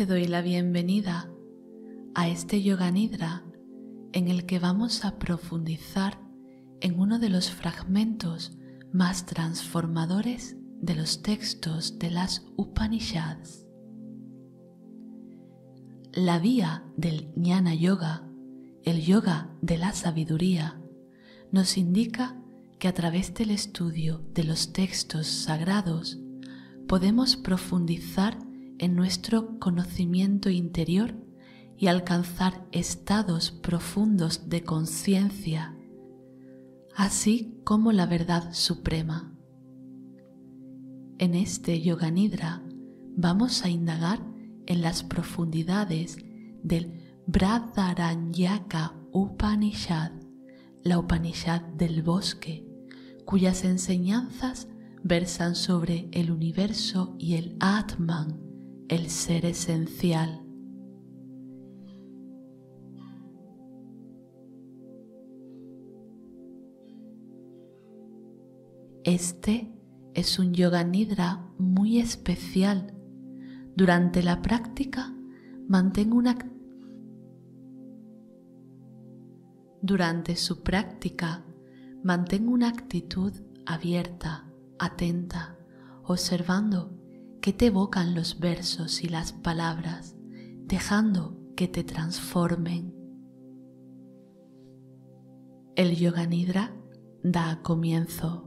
Te doy la bienvenida a este Yoga Nidra en el que vamos a profundizar en uno de los fragmentos más transformadores de los textos de las Upanishads. La vía del Jnana yoga, el yoga de la sabiduría, nos indica que a través del estudio de los textos sagrados podemos profundizar en nuestro conocimiento interior y alcanzar estados profundos de conciencia, así como la verdad suprema. En este Yoga Nidra vamos a indagar en las profundidades del Bṛihadāraṇyaka Upaniṣad, la Upanishad del bosque, cuyas enseñanzas versan sobre el universo y el Atman, el ser esencial. Este es un Yoga Nidra muy especial. Durante la práctica, mantén una actitud abierta, atenta, observando qué te evocan los versos y las palabras, dejando que te transformen. El Yoga Nidra da comienzo.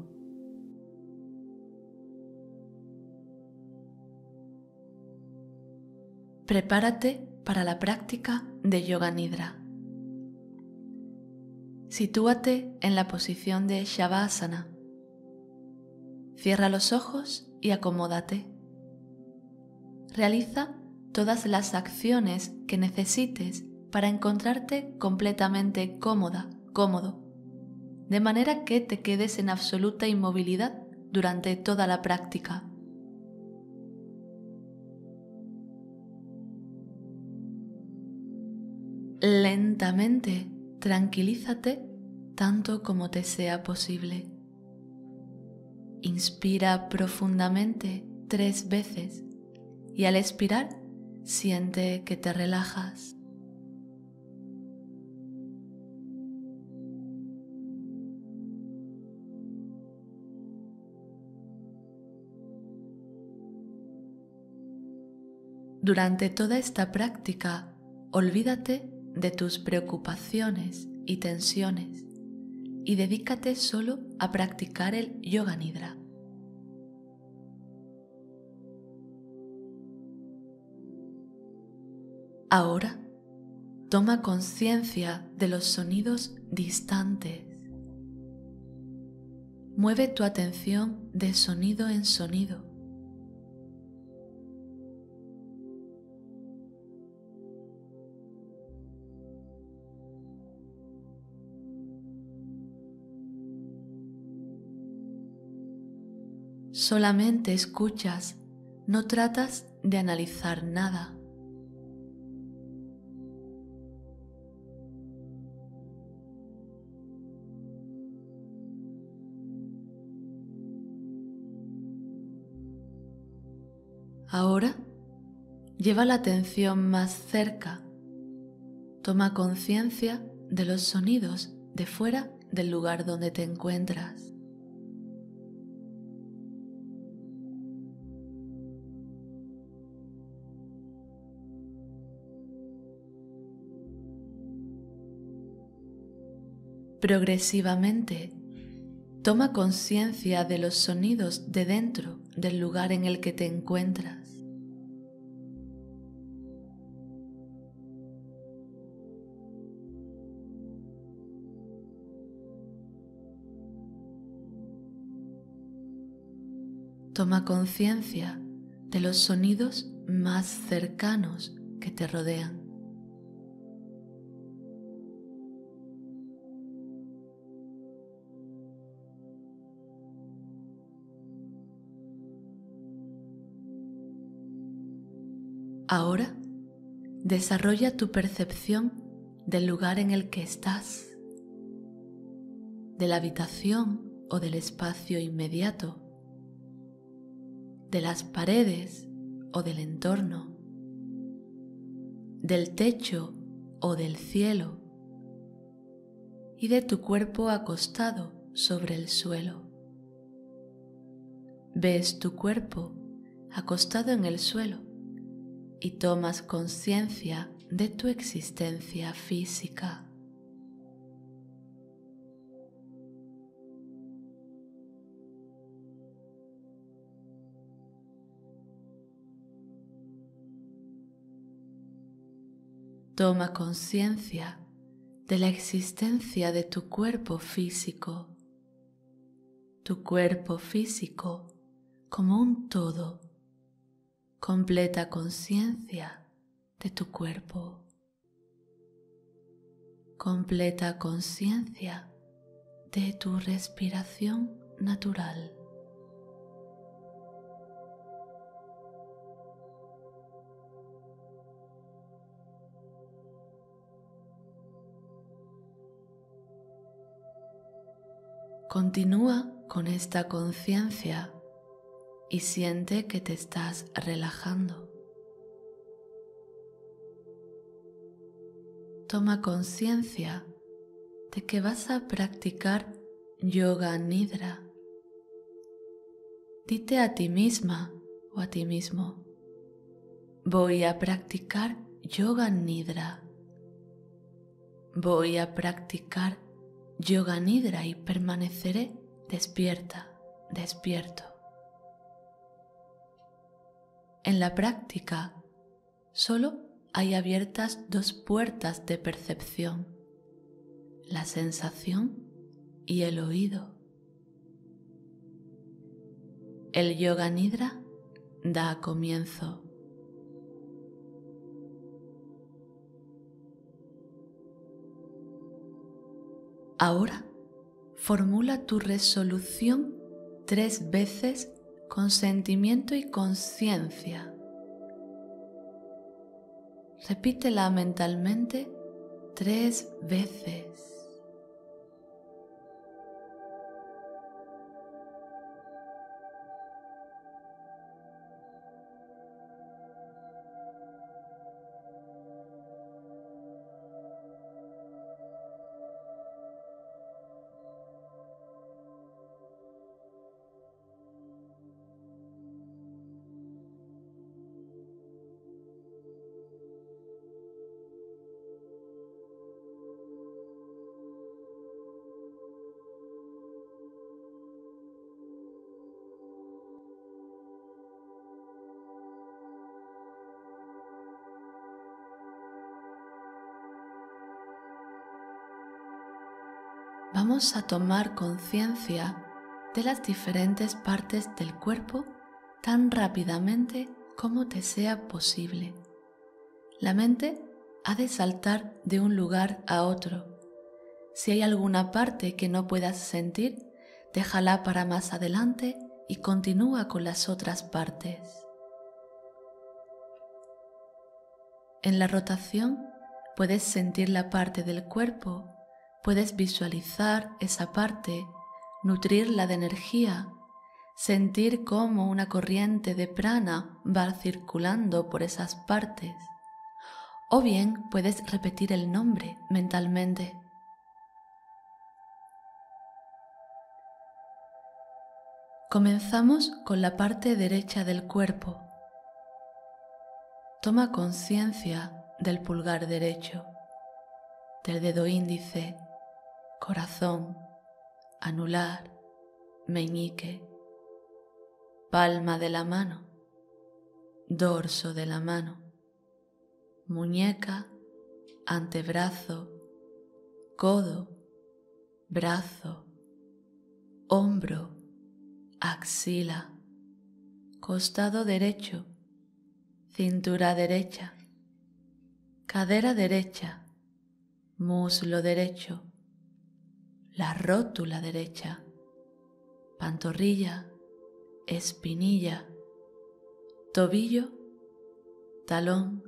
Prepárate para la práctica de Yoga Nidra. Sitúate en la posición de Shavasana. Cierra los ojos y acomódate. Realiza todas las acciones que necesites para encontrarte completamente cómoda, cómodo, de manera que te quedes en absoluta inmovilidad durante toda la práctica. Lentamente, tranquilízate tanto como te sea posible. Inspira profundamente 3 veces y al expirar siente que te relajas. Durante toda esta práctica, olvídate de tus preocupaciones y tensiones y dedícate solo a practicar el Yoga Nidra. Ahora, toma conciencia de los sonidos distantes. Mueve tu atención de sonido en sonido. Solamente escuchas, no tratas de analizar nada. Ahora, lleva la atención más cerca. Toma conciencia de los sonidos de fuera del lugar donde te encuentras. Progresivamente, toma conciencia de los sonidos de dentro del lugar en el que te encuentras. Toma conciencia de los sonidos más cercanos que te rodean. Ahora, desarrolla tu percepción del lugar en el que estás, de la habitación o del espacio inmediato, de las paredes o del entorno, del techo o del cielo y de tu cuerpo acostado sobre el suelo. Ves tu cuerpo acostado en el suelo y tomas conciencia de tu existencia física. Toma conciencia de la existencia de tu cuerpo físico. Tu cuerpo físico como un todo. Completa conciencia de tu cuerpo. Completa conciencia de tu respiración natural. Continúa con esta conciencia y siente que te estás relajando. Toma conciencia de que vas a practicar Yoga Nidra. Dite a ti misma o a ti mismo: voy a practicar Yoga Nidra. Voy a practicar Yoga Nidra y permaneceré despierta, despierto. En la práctica solo hay abiertas dos puertas de percepción, la sensación y el oído. El Yoga Nidra da comienzo. Ahora, formula tu resolución 3 veces con sentimiento y conciencia. Repítela mentalmente 3 veces. Vamos a tomar conciencia de las diferentes partes del cuerpo tan rápidamente como te sea posible. La mente ha de saltar de un lugar a otro. Si hay alguna parte que no puedas sentir, déjala para más adelante y continúa con las otras partes. En la rotación puedes sentir la parte del cuerpo. Puedes visualizar esa parte, nutrirla de energía, sentir cómo una corriente de prana va circulando por esas partes. O bien puedes repetir el nombre mentalmente. Comenzamos con la parte derecha del cuerpo. Toma conciencia del pulgar derecho, del dedo índice, corazón, anular, meñique, palma de la mano, dorso de la mano, muñeca, antebrazo, codo, brazo, hombro, axila, costado derecho, cintura derecha, cadera derecha, muslo derecho, la rótula derecha, pantorrilla, espinilla, tobillo, talón,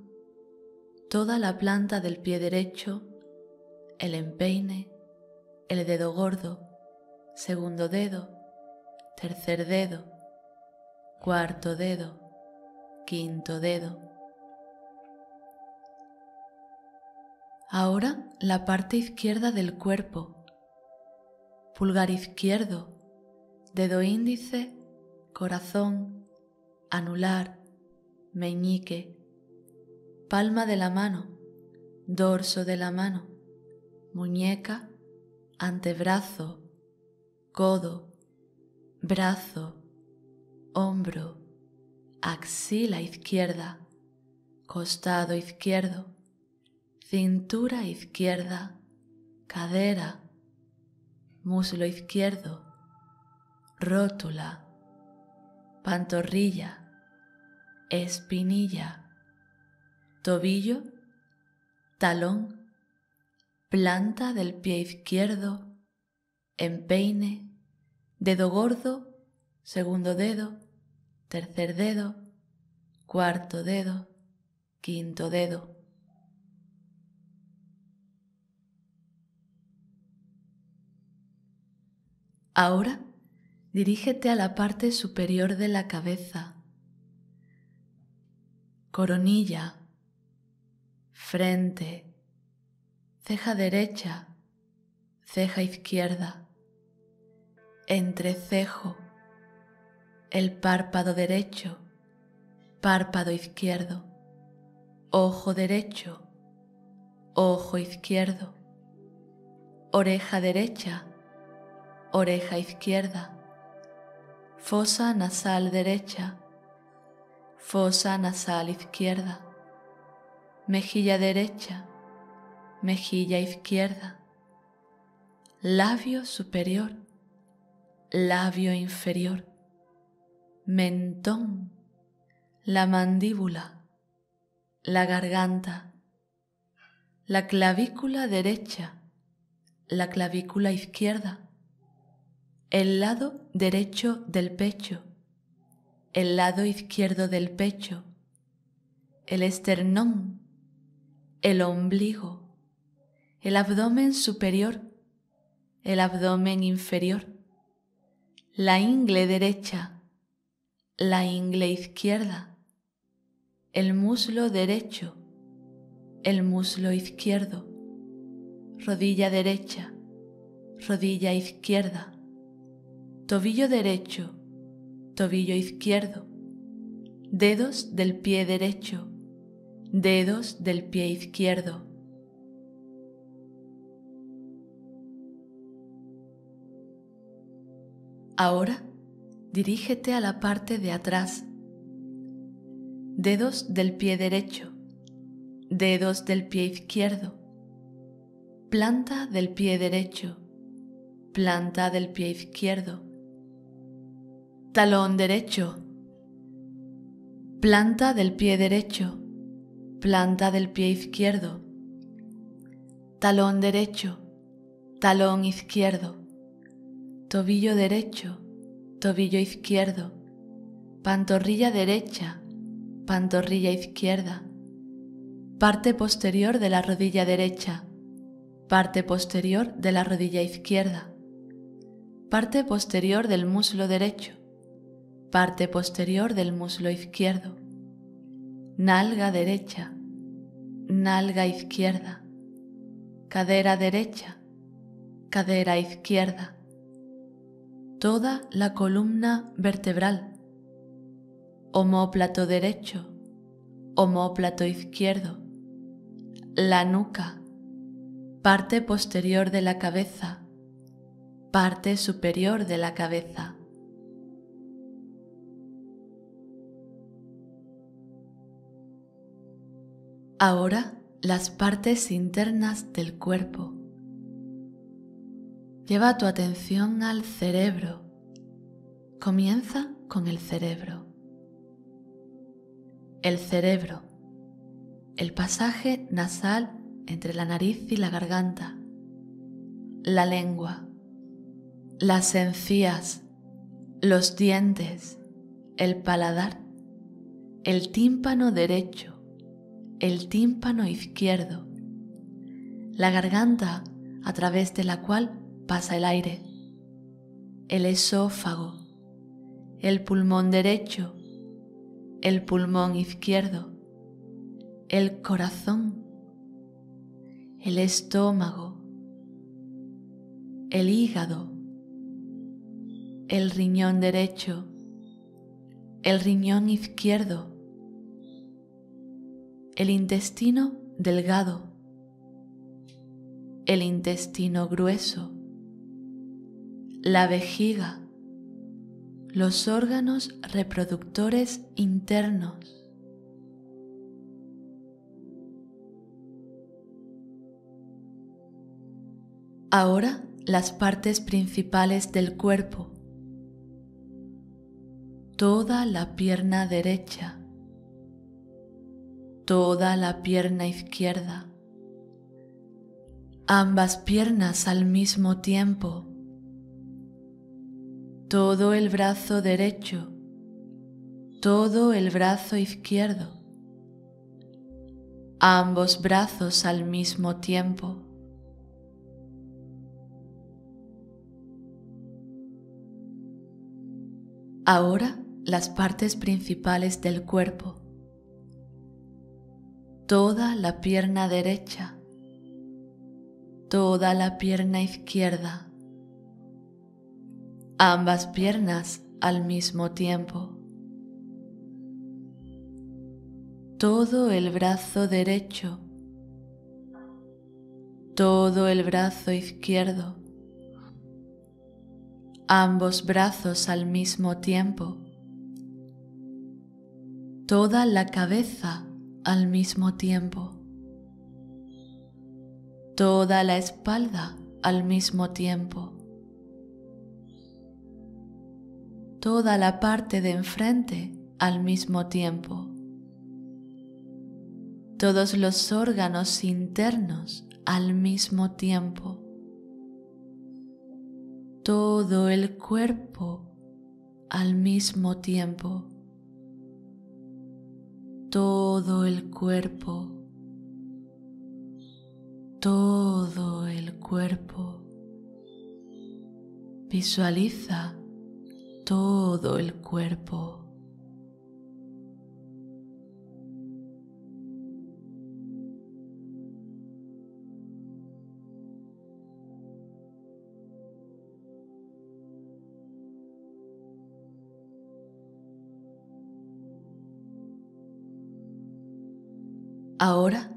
toda la planta del pie derecho, el empeine, el dedo gordo, segundo dedo, tercer dedo, cuarto dedo, quinto dedo. Ahora la parte izquierda del cuerpo, pulgar izquierdo, dedo índice, corazón, anular, meñique, palma de la mano, dorso de la mano, muñeca, antebrazo, codo, brazo, hombro, axila izquierda, costado izquierdo, cintura izquierda, cadera, muslo izquierdo, rótula, pantorrilla, espinilla, tobillo, talón, planta del pie izquierdo, empeine, dedo gordo, segundo dedo, tercer dedo, cuarto dedo, quinto dedo. Ahora dirígete a la parte superior de la cabeza, coronilla, frente, ceja derecha, ceja izquierda, entrecejo, el párpado derecho, párpado izquierdo, ojo derecho, ojo izquierdo, oreja derecha, oreja izquierda, fosa nasal derecha, fosa nasal izquierda, mejilla derecha, mejilla izquierda, labio superior, labio inferior, mentón, la mandíbula, la garganta, la clavícula derecha, la clavícula izquierda, el lado derecho del pecho, el lado izquierdo del pecho, el esternón, el ombligo, el abdomen superior, el abdomen inferior, la ingle derecha, la ingle izquierda, el muslo derecho, el muslo izquierdo, rodilla derecha, rodilla izquierda, tobillo derecho, tobillo izquierdo, dedos del pie derecho, dedos del pie izquierdo. Ahora dirígete a la parte de atrás, dedos del pie derecho, dedos del pie izquierdo, planta del pie derecho, planta del pie izquierdo, talón derecho, planta del pie derecho, planta del pie izquierdo, talón derecho, talón izquierdo, tobillo derecho, tobillo izquierdo, pantorrilla derecha, pantorrilla izquierda, parte posterior de la rodilla derecha, parte posterior de la rodilla izquierda, parte posterior del muslo derecho, parte posterior del muslo izquierdo, nalga derecha, nalga izquierda, cadera derecha, cadera izquierda, toda la columna vertebral, omóplato derecho, omóplato izquierdo, la nuca, parte posterior de la cabeza, parte superior de la cabeza. Ahora las partes internas del cuerpo. Lleva tu atención al cerebro. Comienza con el cerebro. El cerebro, el pasaje nasal entre la nariz y la garganta, la lengua, las encías, los dientes, el paladar, el tímpano derecho, el tímpano izquierdo, la garganta a través de la cual pasa el aire, el esófago, el pulmón derecho, el pulmón izquierdo, el corazón, el estómago, el hígado, el riñón derecho, el riñón izquierdo, el intestino delgado, el intestino grueso, la vejiga, los órganos reproductores internos. Ahora las partes principales del cuerpo. Toda la pierna derecha, toda la pierna izquierda, ambas piernas al mismo tiempo, todo el brazo derecho, todo el brazo izquierdo, ambos brazos al mismo tiempo. Ahora las partes principales del cuerpo. Toda la pierna derecha, toda la pierna izquierda, ambas piernas al mismo tiempo, todo el brazo derecho, todo el brazo izquierdo, ambos brazos al mismo tiempo, toda la cabeza al mismo tiempo, toda la espalda al mismo tiempo, toda la parte de enfrente al mismo tiempo, todos los órganos internos al mismo tiempo, todo el cuerpo al mismo tiempo, todo el cuerpo, todo el cuerpo. Visualiza todo el cuerpo. Ahora,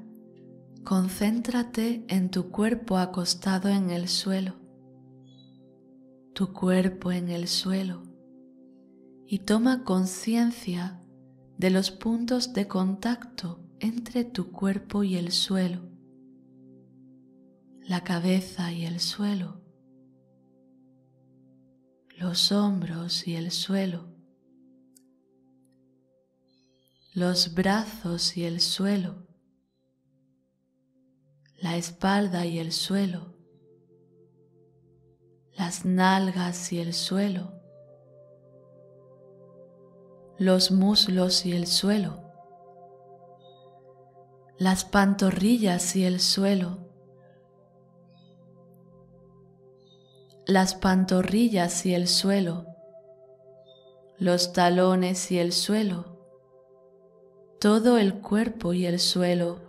concéntrate en tu cuerpo acostado en el suelo, tu cuerpo en el suelo, y toma conciencia de los puntos de contacto entre tu cuerpo y el suelo, la cabeza y el suelo, los hombros y el suelo, los brazos y el suelo, la espalda y el suelo, las nalgas y el suelo, los muslos y el suelo, las pantorrillas y el suelo, las pantorrillas y el suelo, los talones y el suelo, todo el cuerpo y el suelo.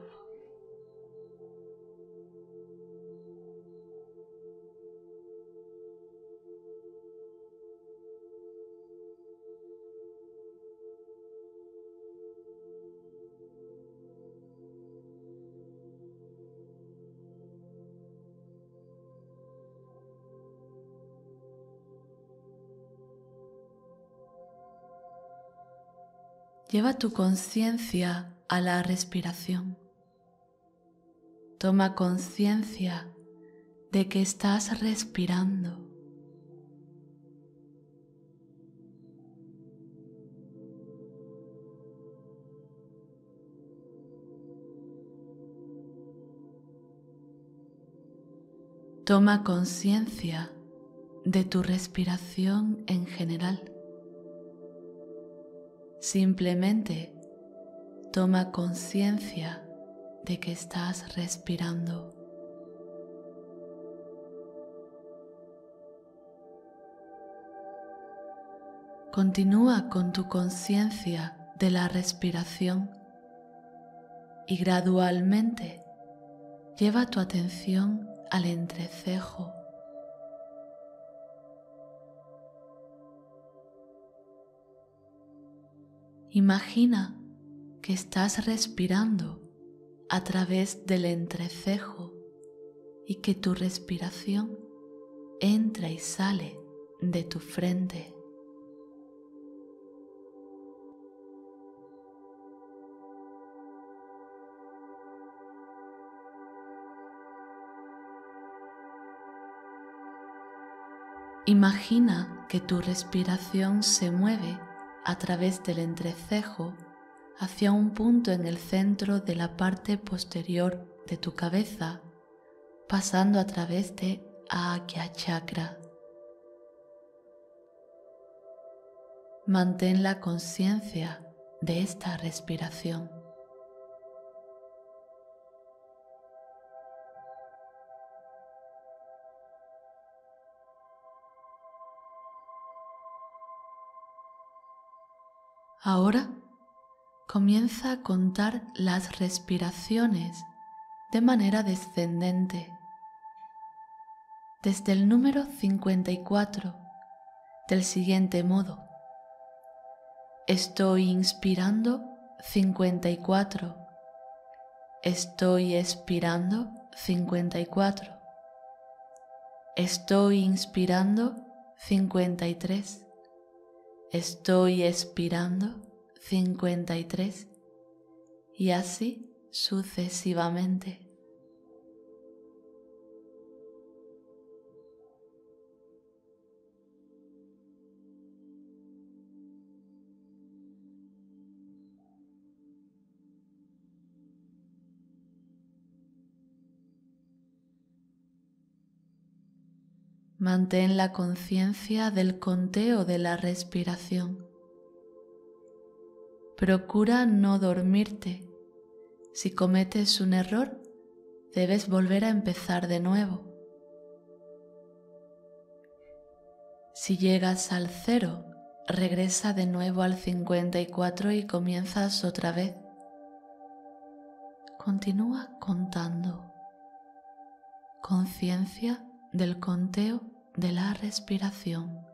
Lleva tu conciencia a la respiración. Toma conciencia de que estás respirando. Toma conciencia de tu respiración en general. Simplemente toma conciencia de que estás respirando. Continúa con tu conciencia de la respiración y gradualmente Lleva tu atención al entrecejo. Imagina que estás respirando a través del entrecejo y que tu respiración entra y sale de tu frente. Imagina que tu respiración se mueve a través del entrecejo hacia un punto en el centro de la parte posterior de tu cabeza, pasando a través de Akhya Chakra. Mantén la conciencia de esta respiración. Ahora comienza a contar las respiraciones de manera descendente, desde el número 54, del siguiente modo. Estoy inspirando 54, estoy expirando 54, estoy inspirando 53. Estoy expirando 53 y así sucesivamente. Mantén la conciencia del conteo de la respiración. Procura no dormirte. Si cometes un error, debes volver a empezar de nuevo. Si llegas al 0, regresa de nuevo al 54 y comienzas otra vez. Continúa contando. Conciencia del conteo de la respiración.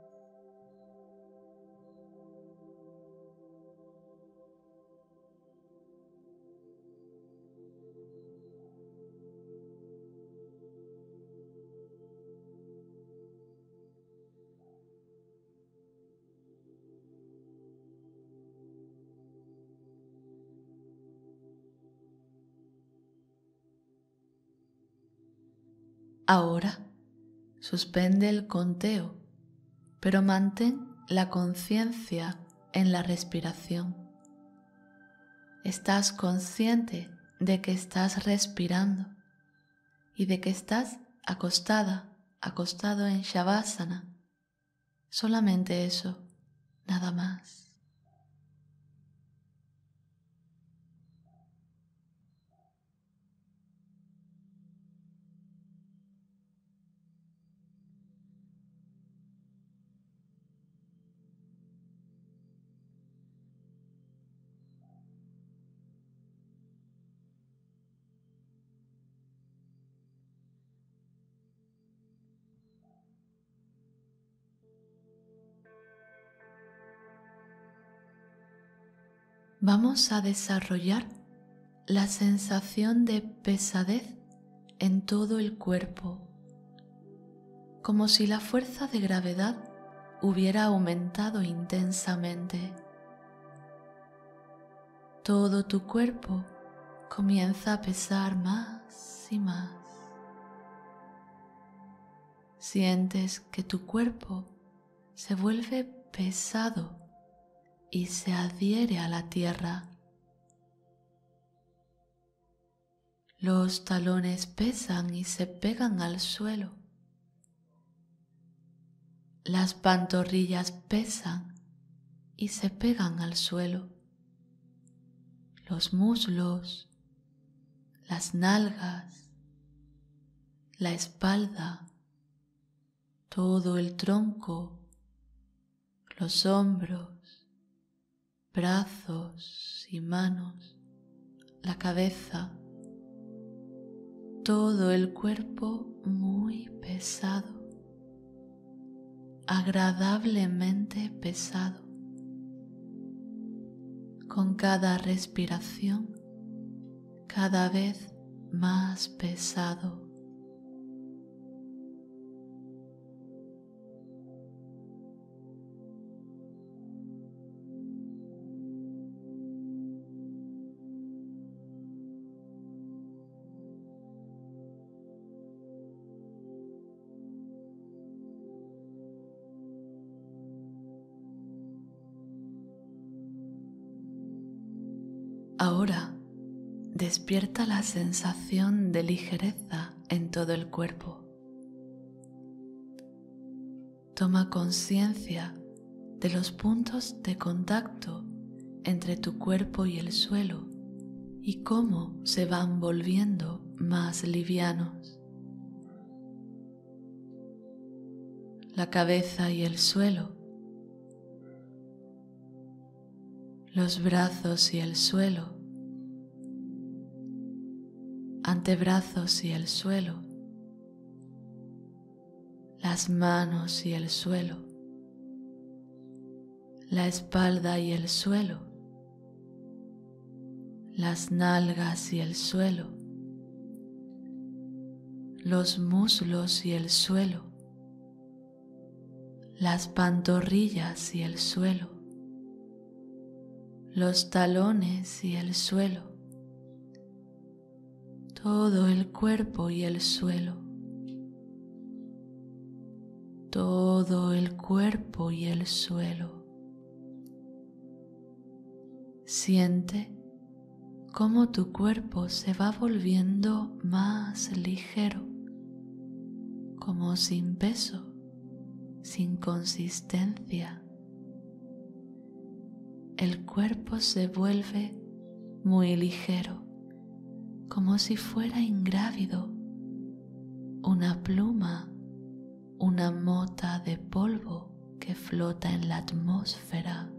Ahora suspende el conteo, pero mantén la conciencia en la respiración. Estás consciente de que estás respirando y de que estás acostada, acostado en Shavasana. Solamente eso, nada más. Vamos a desarrollar la sensación de pesadez en todo el cuerpo, como si la fuerza de gravedad hubiera aumentado intensamente. Todo tu cuerpo comienza a pesar más y más. Sientes que tu cuerpo se vuelve pesado y se adhiere a la tierra. Los talones pesan y se pegan al suelo. Las pantorrillas pesan y se pegan al suelo. Los muslos, las nalgas, la espalda, todo el tronco, los hombros, brazos y manos, la cabeza, todo el cuerpo muy pesado, agradablemente pesado. Con cada respiración, cada vez más pesado. Ahora despierta la sensación de ligereza en todo el cuerpo. Toma conciencia de los puntos de contacto entre tu cuerpo y el suelo y cómo se van volviendo más livianos. La cabeza y el suelo. Los brazos y el suelo, antebrazos y el suelo, las manos y el suelo, la espalda y el suelo, las nalgas y el suelo, los muslos y el suelo, las pantorrillas y el suelo. Los talones y el suelo, todo el cuerpo y el suelo, todo el cuerpo y el suelo. Siente cómo tu cuerpo se va volviendo más ligero, como sin peso, sin consistencia. El cuerpo se vuelve muy ligero, como si fuera ingrávido, una pluma, una mota de polvo que flota en la atmósfera.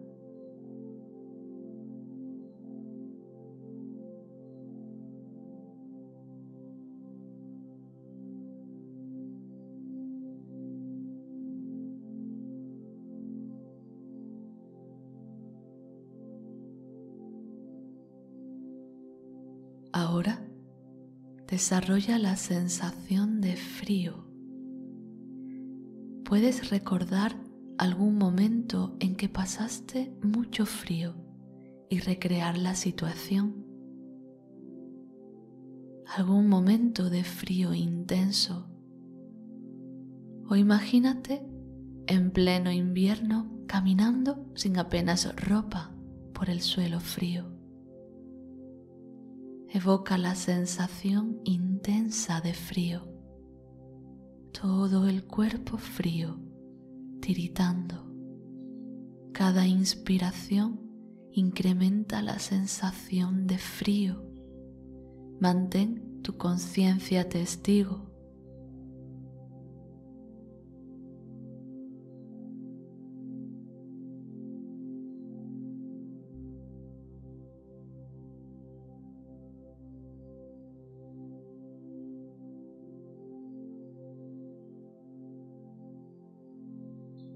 Ahora desarrolla la sensación de frío. Puedes recordar algún momento en que pasaste mucho frío y recrear la situación. Algún momento de frío intenso. O imagínate en pleno invierno caminando sin apenas ropa por el suelo frío. Evoca la sensación intensa de frío, todo el cuerpo frío, tiritando. Cada inspiración incrementa la sensación de frío. Mantén tu conciencia testigo.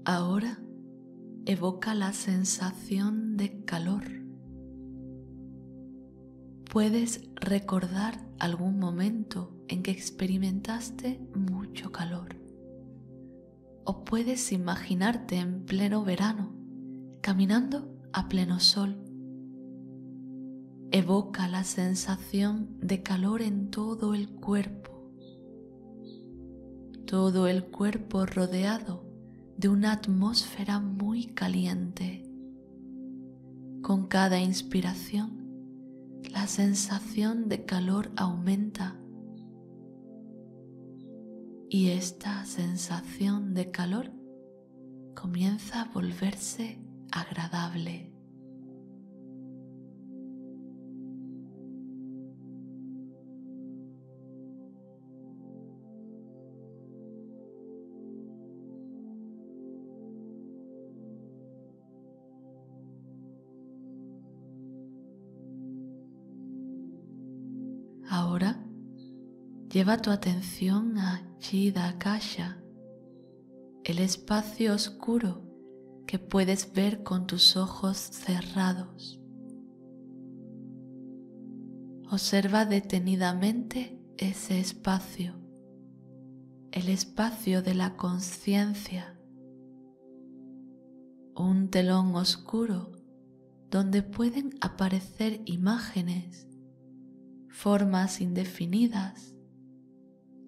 Ahora evoca la sensación de calor. Puedes recordar algún momento en que experimentaste mucho calor. O puedes imaginarte en pleno verano, caminando a pleno sol. Evoca la sensación de calor en todo el cuerpo. Todo el cuerpo rodeado de una atmósfera muy caliente. Con cada inspiración, la sensación de calor aumenta y esta sensación de calor comienza a volverse agradable. Lleva tu atención a Chidakasha, el espacio oscuro que puedes ver con tus ojos cerrados. Observa detenidamente ese espacio, el espacio de la conciencia, un telón oscuro donde pueden aparecer imágenes, formas indefinidas,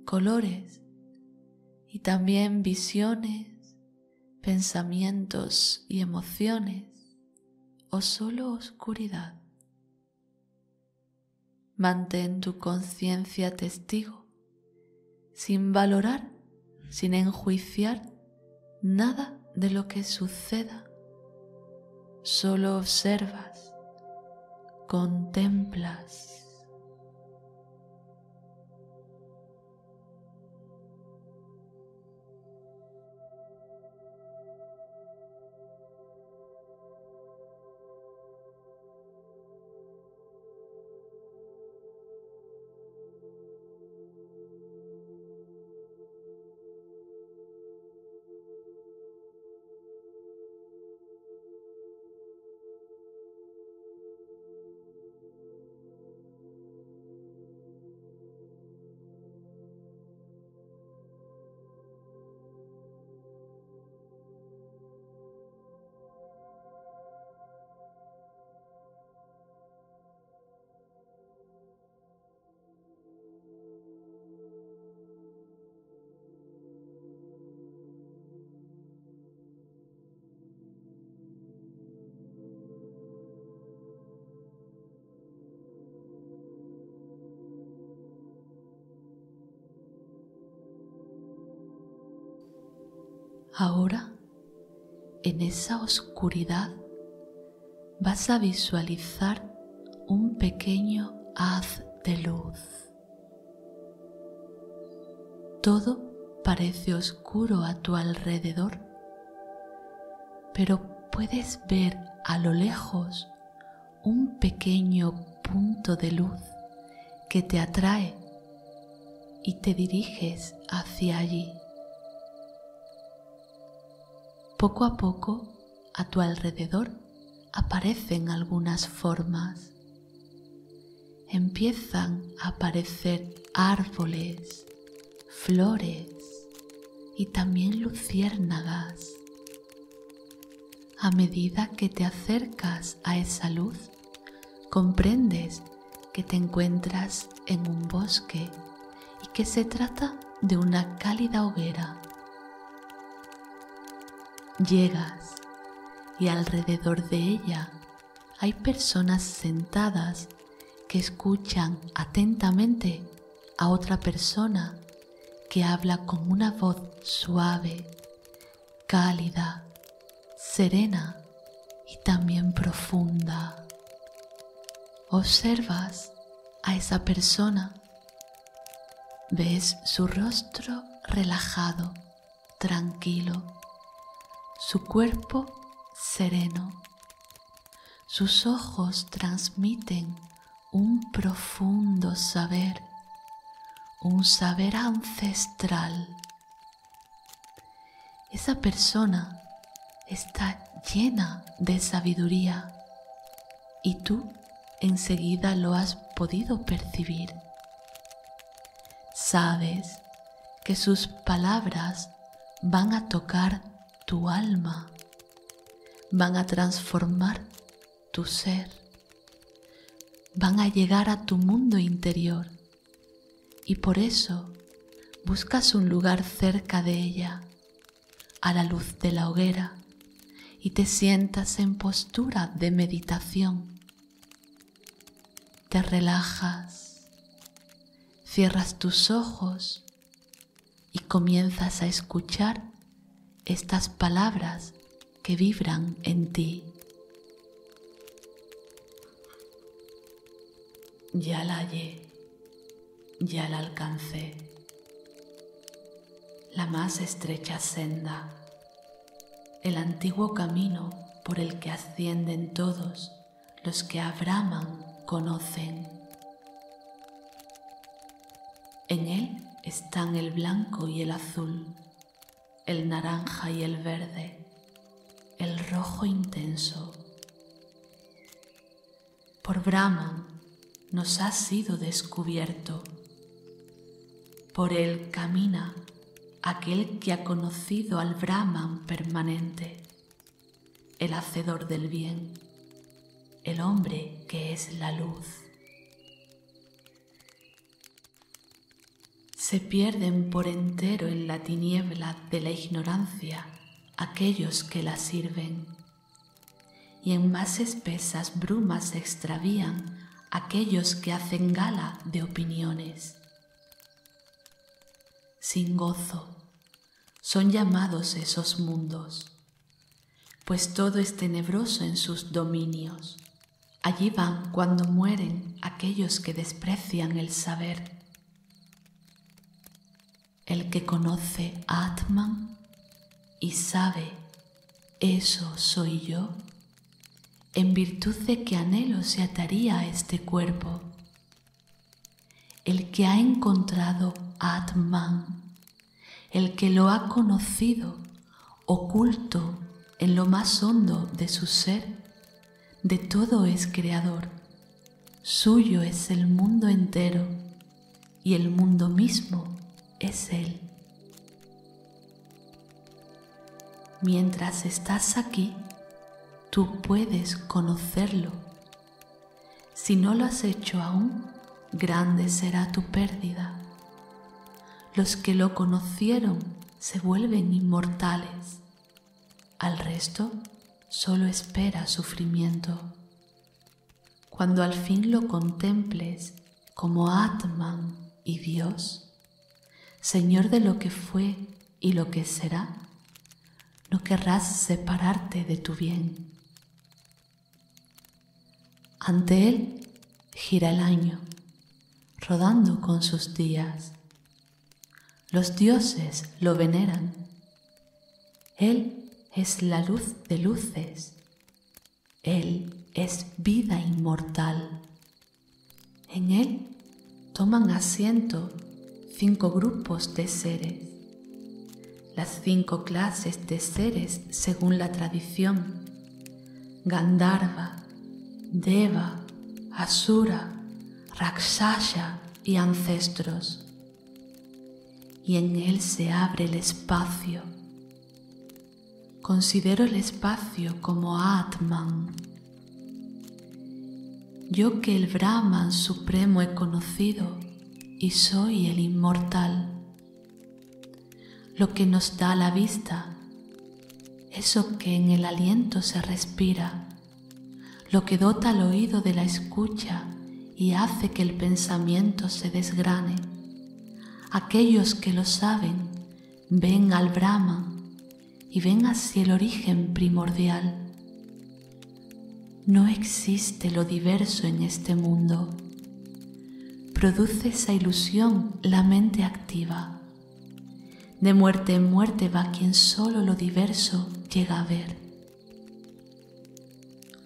colores y también visiones, pensamientos y emociones o solo oscuridad. Mantén tu conciencia testigo, sin valorar, sin enjuiciar nada de lo que suceda. Solo observas, contemplas. Ahora, en esa oscuridad, vas a visualizar un pequeño haz de luz. Todo parece oscuro a tu alrededor, pero puedes ver a lo lejos un pequeño punto de luz que te atrae y te diriges hacia allí. Poco a poco, a tu alrededor aparecen algunas formas. Empiezan a aparecer árboles, flores y también luciérnagas. A medida que te acercas a esa luz, comprendes que te encuentras en un bosque y que se trata de una cálida hoguera. Llegas y alrededor de ella hay personas sentadas que escuchan atentamente a otra persona que habla con una voz suave, cálida, serena y también profunda. Observas a esa persona, ves su rostro relajado, tranquilo, su cuerpo sereno. Sus ojos transmiten un profundo saber, un saber ancestral. Esa persona está llena de sabiduría y tú enseguida lo has podido percibir. Sabes que sus palabras van a tocar tu alma, van a transformar tu ser, van a llegar a tu mundo interior y por eso buscas un lugar cerca de ella, a la luz de la hoguera, y te sientas en postura de meditación. Te relajas, cierras tus ojos y comienzas a escuchar estas palabras que vibran en ti. Ya la hallé, ya la alcancé, la más estrecha senda, el antiguo camino por el que ascienden todos los que a Brahman conocen. En él están el blanco y el azul, el naranja y el verde, el rojo intenso. Por Brahman nos ha sido descubierto. Por él camina aquel que ha conocido al Brahman permanente, el hacedor del bien, el hombre que es la luz. Se pierden por entero en la tiniebla de la ignorancia aquellos que la sirven, y en más espesas brumas se extravían aquellos que hacen gala de opiniones. Sin gozo son llamados esos mundos, pues todo es tenebroso en sus dominios. Allí van cuando mueren aquellos que desprecian el saber. El que conoce a Atman y sabe, eso soy yo, en virtud de que anhelo se ataría a este cuerpo. El que ha encontrado Atman, el que lo ha conocido, oculto en lo más hondo de su ser, de todo es creador, suyo es el mundo entero, y el mundo mismo es él. Mientras estás aquí, tú puedes conocerlo. Si no lo has hecho aún, grande será tu pérdida. Los que lo conocieron se vuelven inmortales. Al resto solo espera sufrimiento. Cuando al fin lo contemples como Atman y Dios, Señor de lo que fue y lo que será, no querrás separarte de tu bien. Ante él gira el año, rodando con sus días. Los dioses lo veneran. Él es la luz de luces. Él es vida inmortal. En él toman asiento 5 grupos de seres. Las 5 clases de seres según la tradición: Gandharva, Deva, Asura, Raksasa y ancestros, y en él se abre el espacio. Considero el espacio como Atman. Yo que el Brahman supremo he conocido y soy el inmortal. Lo que nos da la vista, eso que en el aliento se respira, lo que dota al oído de la escucha y hace que el pensamiento se desgrane. Aquellos que lo saben ven al Brahman y ven así el origen primordial. No existe lo diverso en este mundo. Produce esa ilusión la mente activa. De muerte en muerte va quien solo lo diverso llega a ver.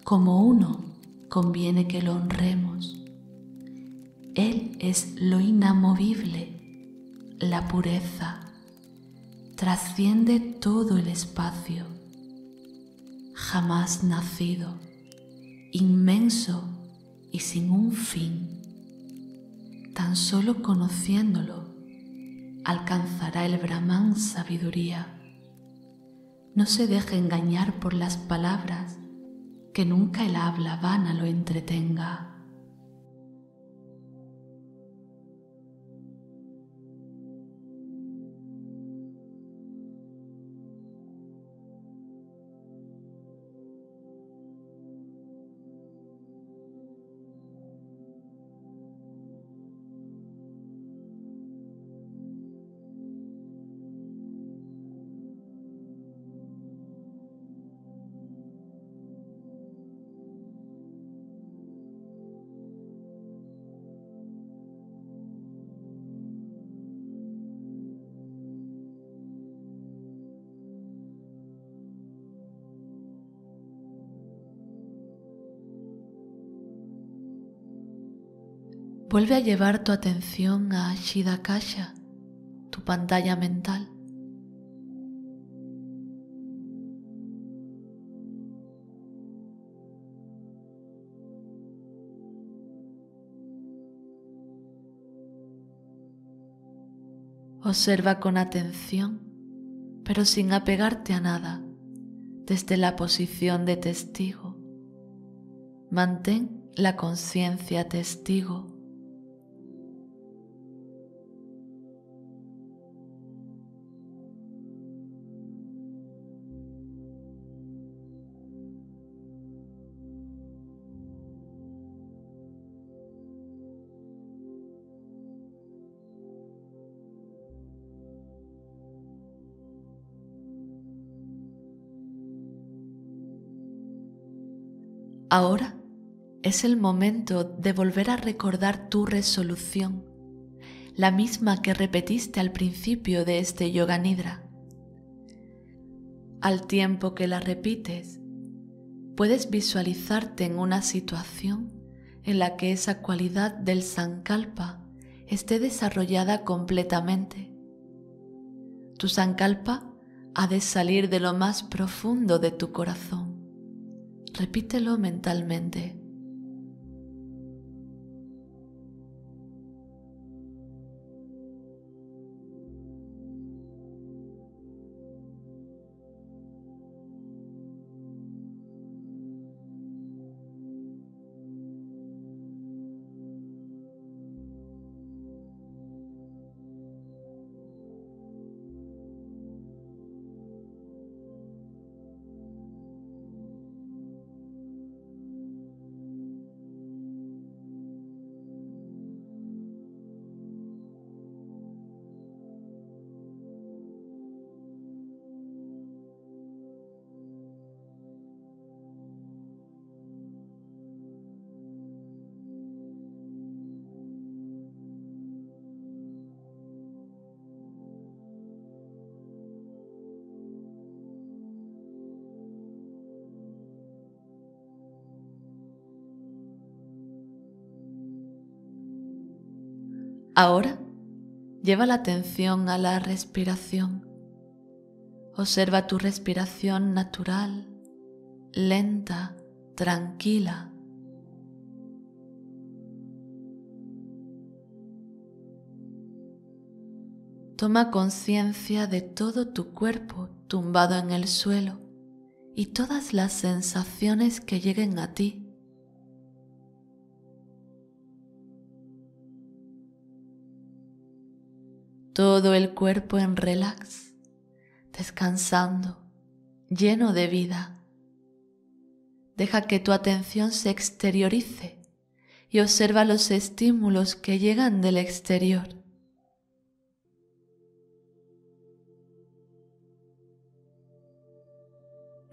Como uno conviene que lo honremos. Él es lo inamovible. La pureza trasciende todo el espacio, jamás nacido, inmenso y sin un fin. Tan solo conociéndolo alcanzará el Brahman sabiduría. No se deje engañar por las palabras, que nunca el habla vana lo entretenga. Vuelve a llevar tu atención a Chidakasha, tu pantalla mental. Observa con atención, pero sin apegarte a nada, desde la posición de testigo. Mantén la conciencia testigo. Ahora es el momento de volver a recordar tu resolución, la misma que repetiste al principio de este Yoga Nidra. Al tiempo que la repites, puedes visualizarte en una situación en la que esa cualidad del Sankalpa esté desarrollada completamente. Tu Sankalpa ha de salir de lo más profundo de tu corazón. Repítelo mentalmente. Ahora, lleva la atención a la respiración. Observa tu respiración natural, lenta, tranquila. Toma conciencia de todo tu cuerpo tumbado en el suelo y todas las sensaciones que lleguen a ti. Todo el cuerpo en relax, descansando, lleno de vida. Deja que tu atención se exteriorice y observa los estímulos que llegan del exterior.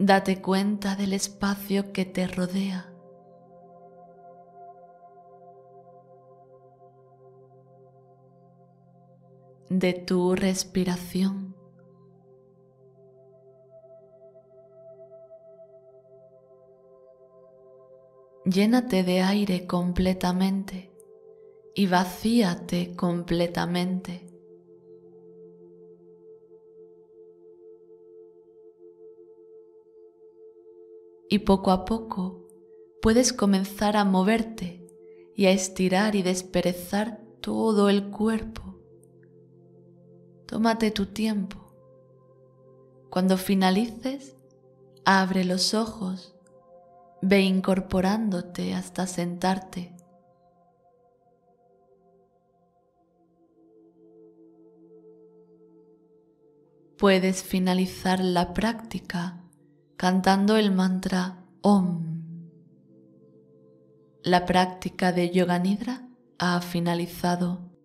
Date cuenta del espacio que te rodea. De tu respiración. Llénate de aire completamente y vacíate completamente. Y poco a poco puedes comenzar a moverte y a estirar y desperezar todo el cuerpo. Tómate tu tiempo. Cuando finalices, abre los ojos, ve incorporándote hasta sentarte. Puedes finalizar la práctica cantando el mantra Om. La práctica de Yoga Nidra ha finalizado.